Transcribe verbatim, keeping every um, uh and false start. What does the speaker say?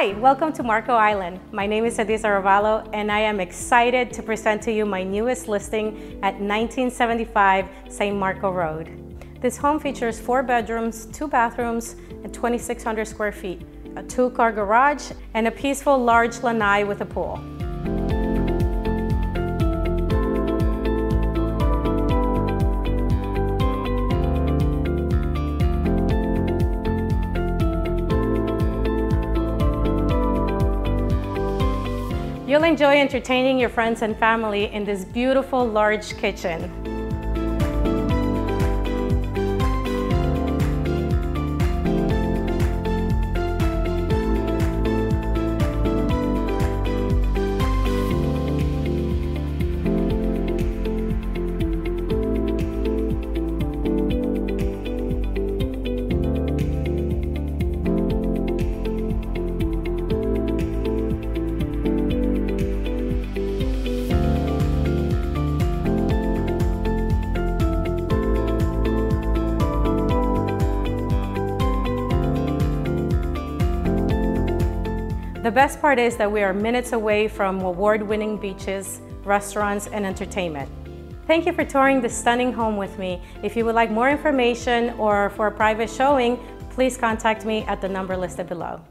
Hi, welcome to Marco Island. My name is Edis Arevalo and I am excited to present to you my newest listing at nineteen seventy-five Saint Marco Road. This home features four bedrooms, two bathrooms, and twenty-six hundred square feet, a two-car garage, and a peaceful large lanai with a pool. You'll enjoy entertaining your friends and family in this beautiful large kitchen. The best part is that we are minutes away from award-winning beaches, restaurants, and entertainment. Thank you for touring this stunning home with me. If you would like more information or for a private showing, please contact me at the number listed below.